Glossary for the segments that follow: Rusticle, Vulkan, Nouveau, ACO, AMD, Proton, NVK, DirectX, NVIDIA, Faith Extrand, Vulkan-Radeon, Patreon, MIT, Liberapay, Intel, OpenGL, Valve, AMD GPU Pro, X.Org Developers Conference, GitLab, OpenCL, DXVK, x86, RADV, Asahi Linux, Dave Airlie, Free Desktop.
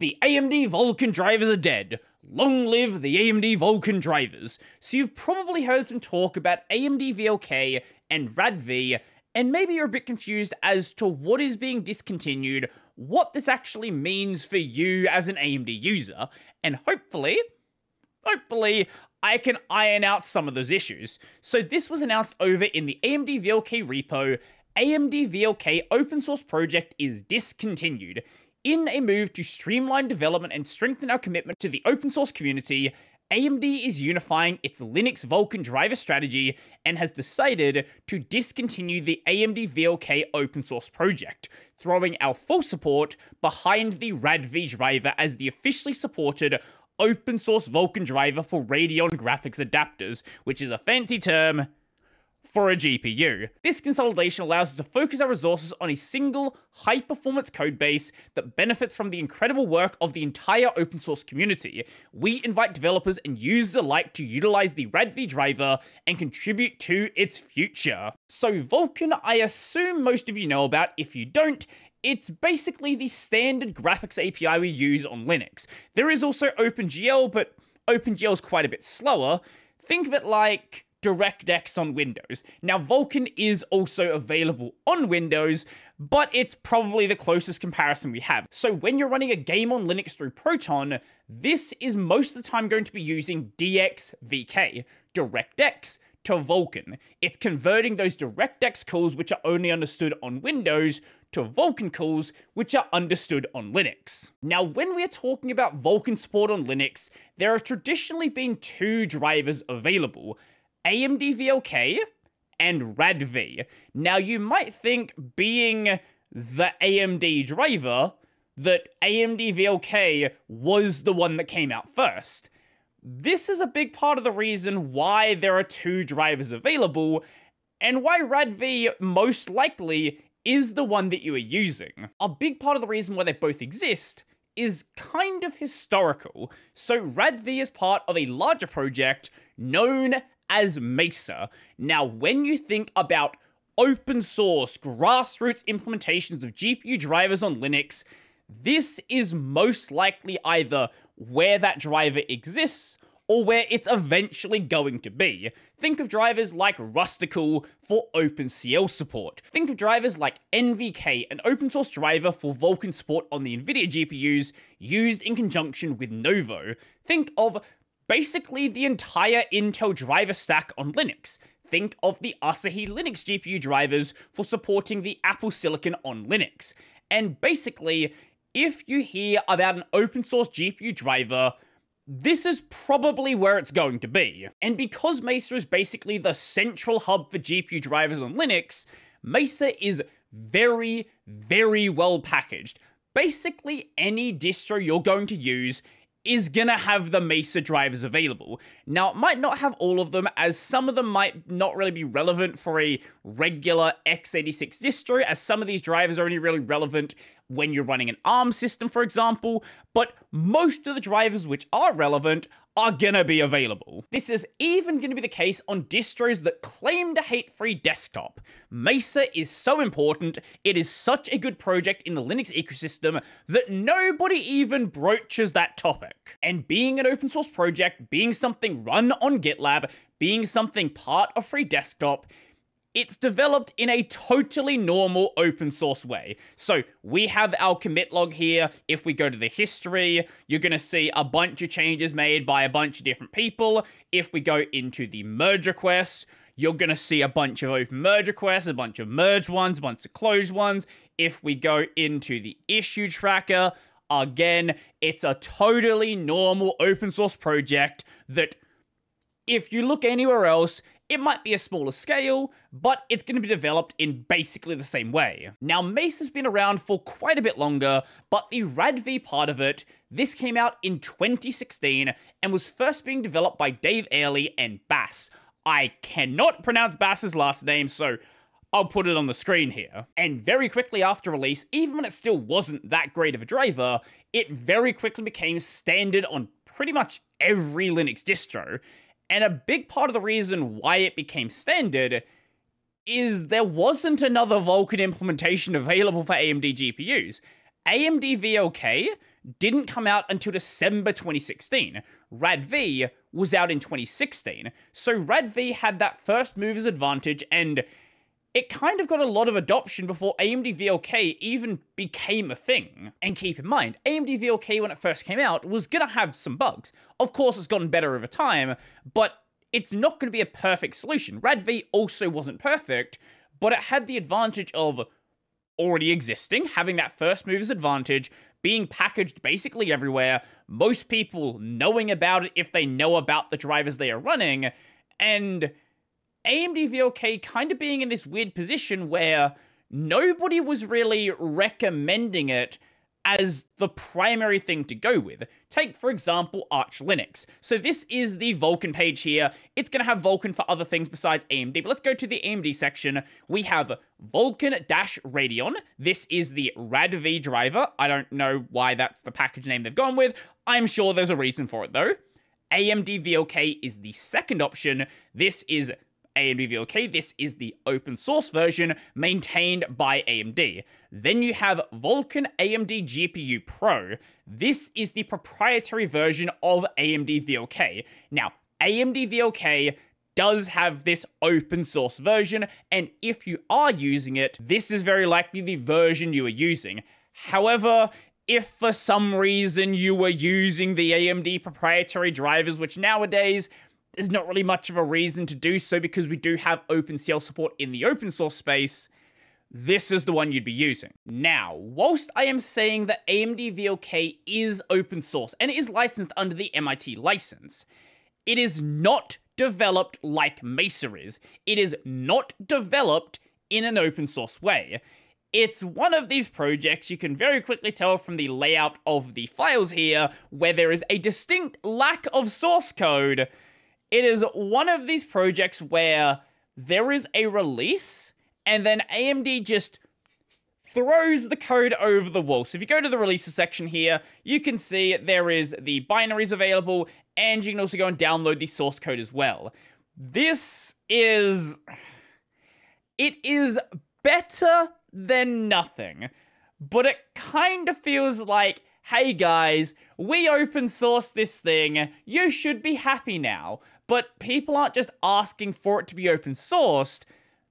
The AMD Vulkan drivers are dead. Long live the AMD Vulkan drivers. So you've probably heard some talk about AMDVLK and RADV, and maybe you're a bit confused as to what is being discontinued, what this actually means for you as an AMD user, and hopefully, I can iron out some of those issues. So this was announced over in the AMDVLK repo. AMDVLK open source project is discontinued. In a move to streamline development and strengthen our commitment to the open source community, AMD is unifying its Linux Vulkan driver strategy and has decided to discontinue the AMDVLK open source project, throwing our full support behind the RADV driver as the officially supported open source Vulkan driver for Radeon graphics adapters, which is a fancy term for a GPU. This consolidation allows us to focus our resources on a single, high-performance codebase that benefits from the incredible work of the entire open source community. We invite developers and users alike to utilize the RADV driver and contribute to its future. So Vulkan, I assume most of you know about. If you don't, it's basically the standard graphics API we use on Linux. There is also OpenGL, but OpenGL is quite a bit slower. Think of it like DirectX on Windows. Now, Vulkan is also available on Windows, but it's probably the closest comparison we have. So when you're running a game on Linux through Proton, this is most of the time going to be using DXVK, DirectX to Vulkan. It's converting those DirectX calls, which are only understood on Windows, to Vulkan calls, which are understood on Linux. Now, when we are talking about Vulkan support on Linux, there have traditionally been two drivers available: AMDVLK and RADV. Now, you might think, being the AMD driver, that AMDVLK was the one that came out first. This is a big part of the reason why there are two drivers available, and why RADV most likely is the one that you are using. A big part of the reason why they both exist is kind of historical. So RADV is part of a larger project known as Mesa. Now, when you think about open source, grassroots implementations of GPU drivers on Linux, this is most likely either where that driver exists or where it's eventually going to be. Think of drivers like Rusticle for OpenCL support. Think of drivers like NVK, an open source driver for Vulkan support on the NVIDIA GPUs used in conjunction with Nouveau. Think of basically the entire Intel driver stack on Linux. Think of the Asahi Linux GPU drivers for supporting the Apple Silicon on Linux. And basically, if you hear about an open source GPU driver, this is probably where it's going to be. And because Mesa is basically the central hub for GPU drivers on Linux, Mesa is very, very well packaged. Basically, any distro you're going to use is gonna have the Mesa drivers available. Now, it might not have all of them, as some of them might not really be relevant for a regular x86 distro, as some of these drivers are only really relevant when you're running an ARM system, for example, but most of the drivers which are relevant are gonna be available. This is even gonna be the case on distros that claim to hate Free Desktop. Mesa is so important, it is such a good project in the Linux ecosystem that nobody even broaches that topic. And being an open source project, being something run on GitLab, being something part of Free Desktop, it's developed in a totally normal open source way. So we have our commit log here. If we go to the history, you're going to see a bunch of changes made by a bunch of different people. If we go into the merge request, you're going to see a bunch of open merge requests, a bunch of merge ones, a bunch of closed ones. If we go into the issue tracker, again, it's a totally normal open source project that, if you look anywhere else, it might be a smaller scale, but it's going to be developed in basically the same way. Now, Mesa's been around for quite a bit longer, but the RADV part of it, this came out in 2016 and was first being developed by Dave Airlie and Bass. I cannot pronounce Bass's last name, so I'll put it on the screen here. And very quickly after release, even when it still wasn't that great of a driver, it very quickly became standard on pretty much every Linux distro. And a big part of the reason why it became standard is there wasn't another Vulkan implementation available for AMD GPUs. AMDVLK didn't come out until December 2016. RADV was out in 2016. So RADV had that first mover's advantage, and it kind of got a lot of adoption before AMDVLK even became a thing. And keep in mind, AMDVLK, when it first came out, was gonna have some bugs. Of course, it's gotten better over time, but it's not gonna be a perfect solution. RADV also wasn't perfect, but it had the advantage of already existing, having that first mover's advantage, being packaged basically everywhere, most people knowing about it if they know about the drivers they are running, and AMDVLK kind of being in this weird position where nobody was really recommending it as the primary thing to go with. Take, for example, Arch Linux. So this is the Vulkan page here. It's going to have Vulkan for other things besides AMD, but let's go to the AMD section. We have Vulkan-Radeon. This is the RADV driver. I don't know why that's the package name they've gone with. I'm sure there's a reason for it, though. AMDVLK is the second option. This is AMDVLK, this is the open source version maintained by AMD. Then you have Vulkan AMD GPU Pro. This is the proprietary version of AMDVLK. Now, AMDVLK does have this open source version, and if you are using it, this is very likely the version you are using. However, if for some reason you were using the AMD proprietary drivers, which nowadays there's not really much of a reason to do so because we do have OpenCL support in the open source space, this is the one you'd be using. Now, whilst I am saying that AMDVLK is open source and it is licensed under the MIT license, it is not developed like Mesa is. It is not developed in an open source way. It's one of these projects you can very quickly tell from the layout of the files here, where there is a distinct lack of source code. It is one of these projects where there is a release, and then AMD just throws the code over the wall. So if you go to the releases section here, you can see there is the binaries available, and you can also go and download the source code as well. This is... it is better than nothing, but it kind of feels like, hey guys, we open sourced this thing, you should be happy now. But people aren't just asking for it to be open sourced,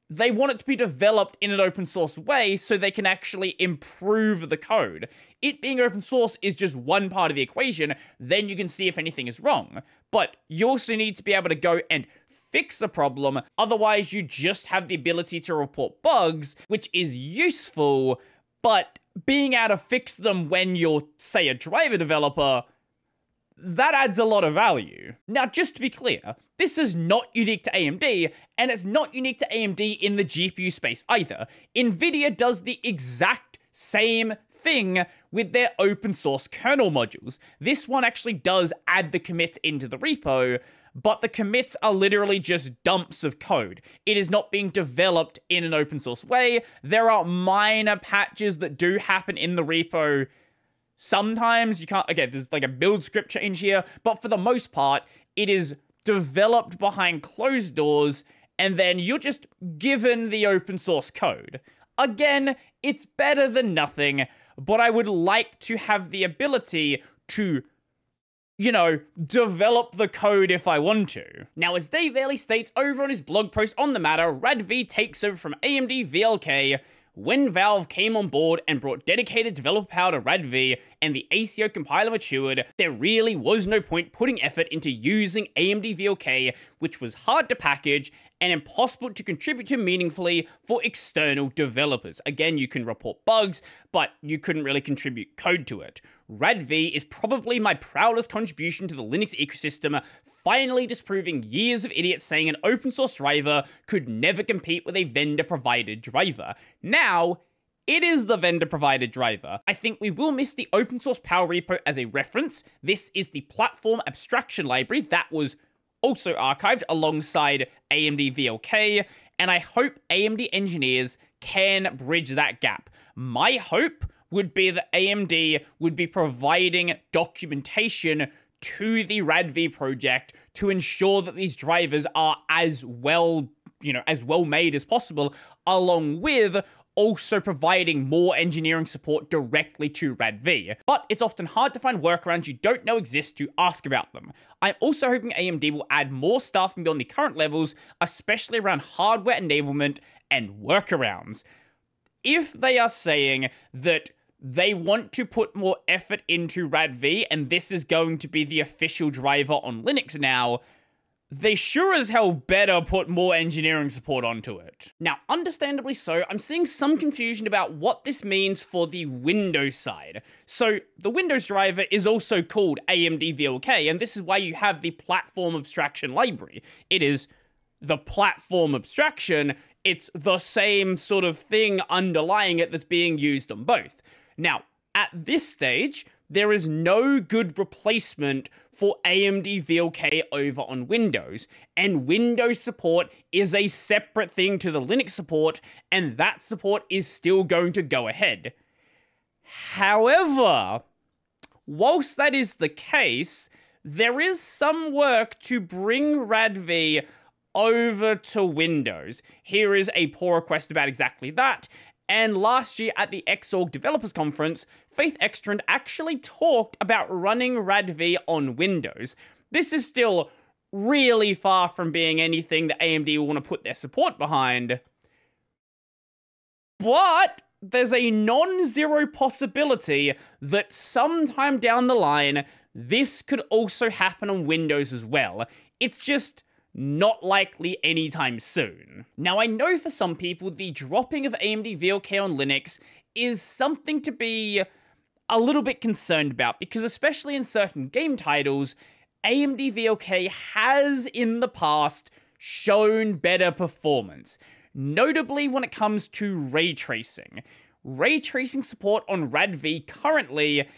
they want it to be developed in an open source way so they can actually improve the code. It being open source is just one part of the equation, then you can see if anything is wrong. But you also need to be able to go and fix a problem, otherwise you just have the ability to report bugs, which is useful, but being able to fix them when you're, say, a driver developer, that adds a lot of value. Now, just to be clear, this is not unique to AMD, and it's not unique to AMD in the GPU space either. NVIDIA does the exact same thing with their open source kernel modules. This one actually does add the commit into the repo, but the commits are literally just dumps of code. It is not being developed in an open source way. There are minor patches that do happen in the repo. Sometimes you can't, okay, there's like a build script change here, but for the most part, it is developed behind closed doors, and then you're just given the open source code. Again, it's better than nothing, but I would like to have the ability to, you know, develop the code if I want to. Now, as Dave Airlie states over on his blog post on the matter, RADV takes over from AMDVLK when Valve came on board and brought dedicated developer power to RADV and the ACO compiler matured. There really was no point putting effort into using AMDVLK, which was hard to package and impossible to contribute to meaningfully for external developers. Again, you can report bugs, but you couldn't really contribute code to it. RADV is probably my proudest contribution to the Linux ecosystem, finally disproving years of idiots saying an open source driver could never compete with a vendor-provided driver. Now, it is the vendor-provided driver. I think we will miss the open source power repo as a reference. This is the platform abstraction library that was also archived alongside AMDVLK, and I hope AMD engineers can bridge that gap. My hope would be that AMD would be providing documentation to the RADV project to ensure that these drivers are as well made as possible, along with also providing more engineering support directly to RADV, but it's often hard to find workarounds you don't know exist to ask about them. I'm also hoping AMD will add more staffing beyond the current levels, especially around hardware enablement and workarounds. If they are saying that they want to put more effort into RADV and this is going to be the official driver on Linux now, they sure as hell better put more engineering support onto it. Now, understandably so, I'm seeing some confusion about what this means for the Windows side. So the Windows driver is also called AMDVLK, and this is why you have the platform abstraction library. It is the platform abstraction. It's the same sort of thing underlying it that's being used on both. Now, at this stage, there is no good replacement for AMD VLK over on Windows, and Windows support is a separate thing to the Linux support, and that support is still going to go ahead. However, whilst that is the case, there is some work to bring RADV over to Windows. Here is a pull request about exactly that. And last year at the X.Org Developers Conference, Faith Extrand actually talked about running RADV on Windows. This is still really far from being anything that AMD will want to put their support behind. But there's a non-zero possibility that sometime down the line, this could also happen on Windows as well. It's just not likely anytime soon. Now, I know for some people, the dropping of AMD VLK on Linux is something to be a little bit concerned about, because especially in certain game titles, AMD VLK has in the past shown better performance, notably when it comes to ray tracing. Ray tracing support on RADV currently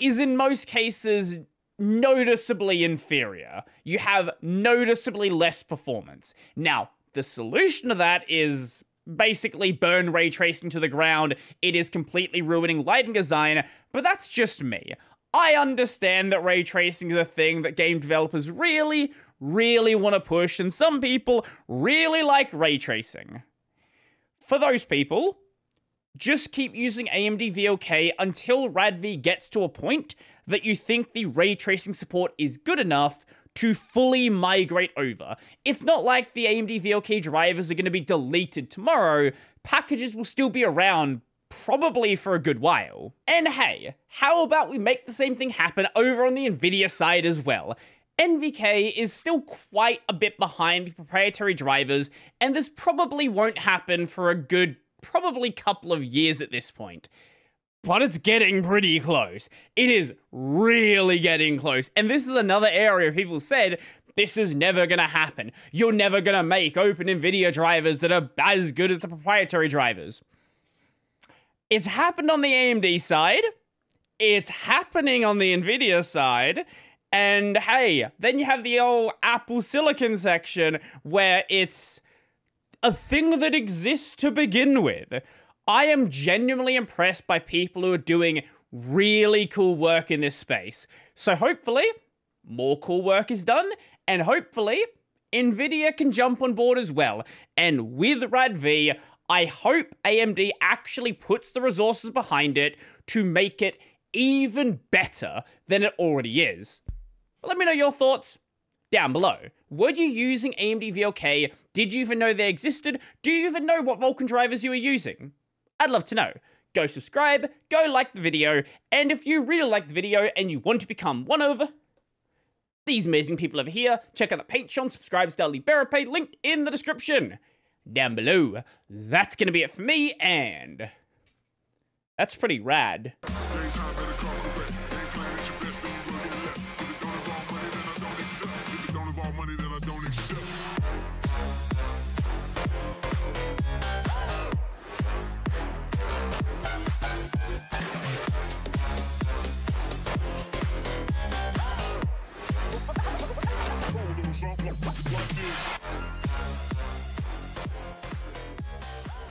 is in most cases noticeably inferior. You have noticeably less performance. Now, the solution to that is basically burn ray tracing to the ground. It is completely ruining lighting design, but that's just me. I understand that ray tracing is a thing that game developers really, really want to push, and some people really like ray tracing. For those people, just keep using AMD VLK until RADV gets to a point that you think the ray tracing support is good enough to fully migrate over. It's not like the AMD VLK drivers are going to be deleted tomorrow. Packages will still be around probably for a good while. And hey, how about we make the same thing happen over on the NVIDIA side as well? NVK is still quite a bit behind the proprietary drivers, and this probably won't happen for a good couple of years at this point. But it's getting pretty close. It is really getting close. And this is another area people said, this is never going to happen. You're never going to make open NVIDIA drivers that are as good as the proprietary drivers. It's happened on the AMD side. It's happening on the NVIDIA side. And hey, then you have the old Apple Silicon section where it's a thing that exists to begin with. I am genuinely impressed by people who are doing really cool work in this space. So hopefully, more cool work is done, and hopefully, NVIDIA can jump on board as well. And with RADV, I hope AMD actually puts the resources behind it to make it even better than it already is. But let me know your thoughts down below. Were you using AMD VLK? Did you even know they existed? Do you even know what Vulkan drivers you were using? I'd love to know. Go subscribe, go like the video, and if you really like the video and you want to become one of these amazing people over here, check out the Patreon, subscribe to Liberapay, linked in the description down below. That's gonna be it for me, and that's pretty rad.